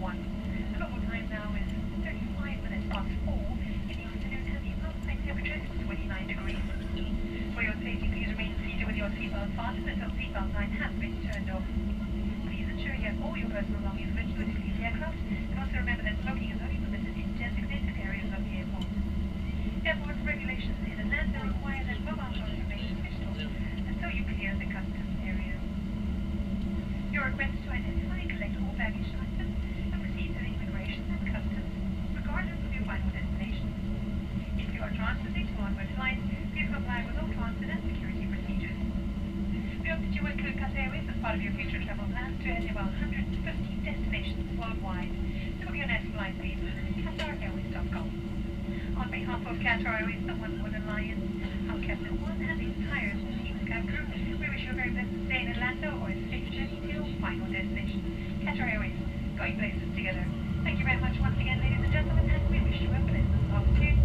1. The local time now is 35 minutes past 4. In the afternoon, heavy outside temperatures 29 degrees. For your safety, please remain seated with your seatbelt fastened until seatbelt sign has been turned off. Please ensure you have all your personal belongings with you to leave the aircraft, and also remember that smoking is only permitted in designated areas of the airport. Airport regulations in Orlando require that mobile phones remain switched off until you clear the customs area. Your request to identify and collect all baggage items and proceed to the immigration and customs, regardless of your final destination. If you are transiting to One World Alliance, please comply with all transit and security procedures. We hope that you will include Qatar Airways as part of your future travel plans to any of our 150 destinations worldwide. To book your next flight, please visit QatarAirways.com. On behalf of Qatar Airways and One World Alliance, our Captain One and the entire team scout group, we wish you a very pleasant stay in Orlando or a safe journey to your final destination. Qatar Airways, going places together. Thank you very much once again, ladies and gentlemen, and we wish you a pleasant afternoon.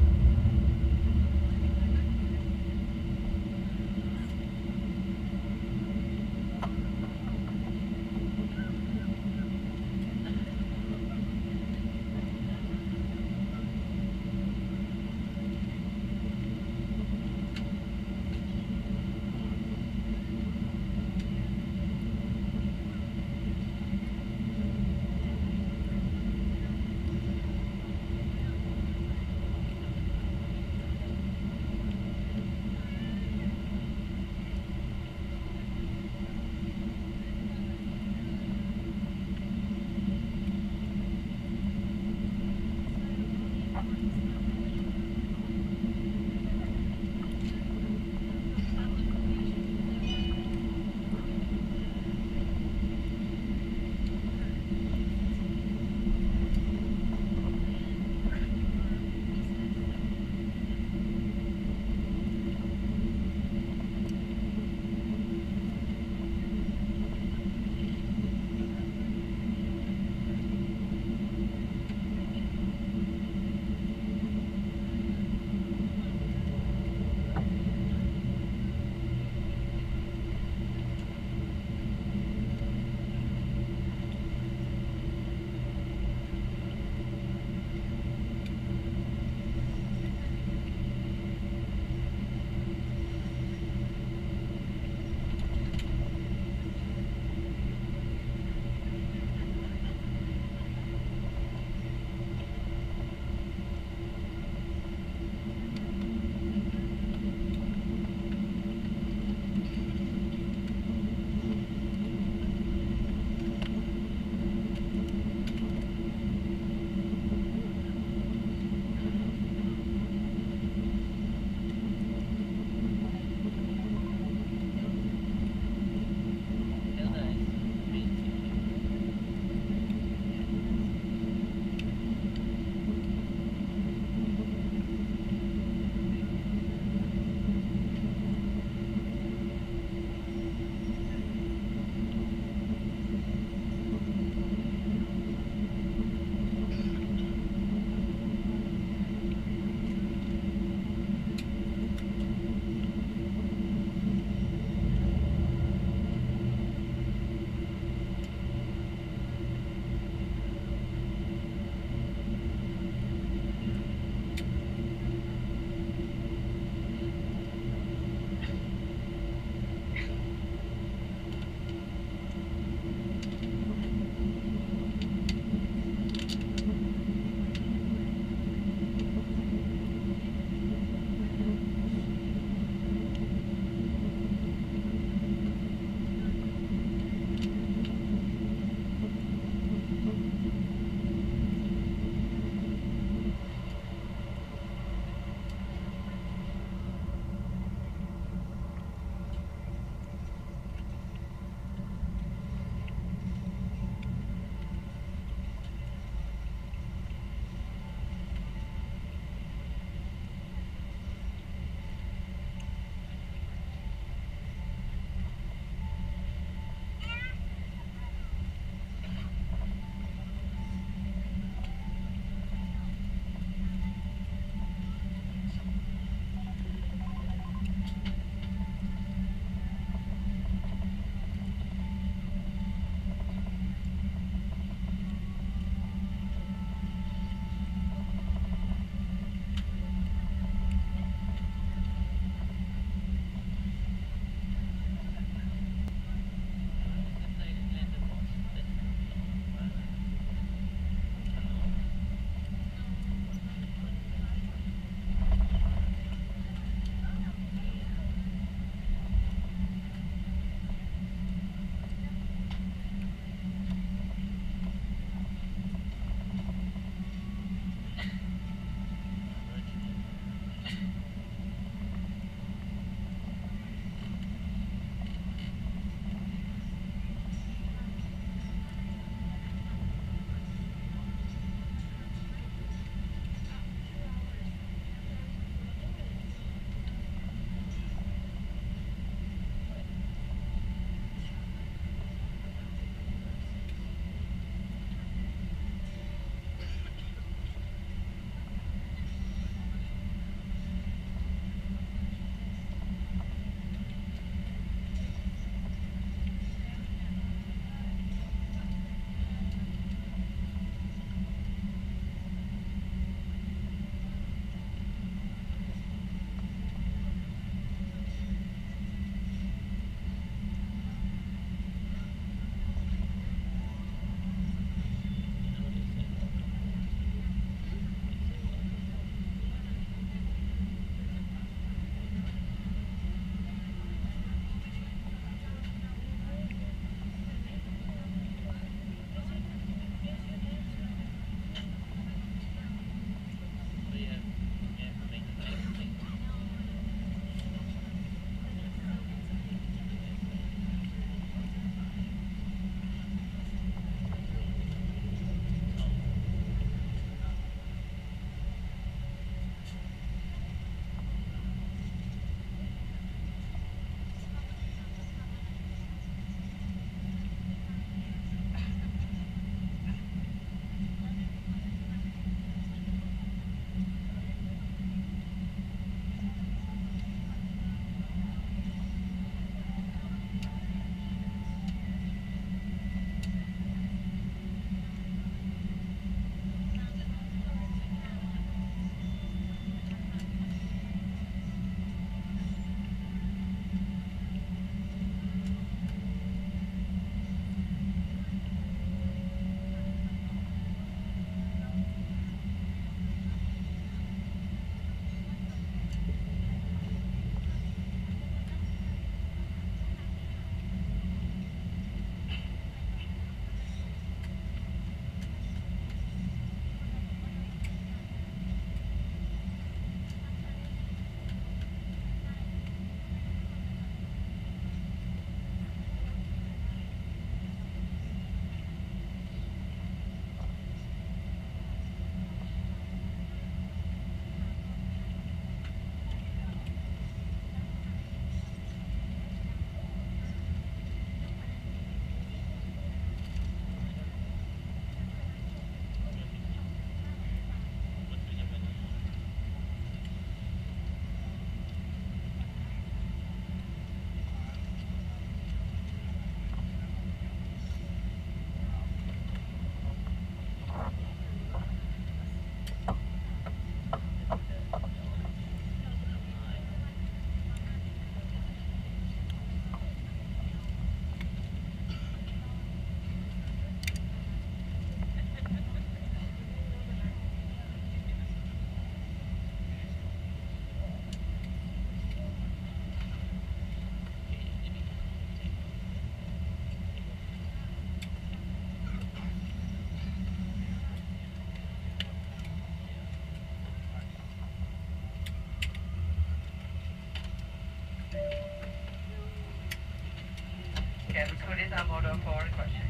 is our model for questions.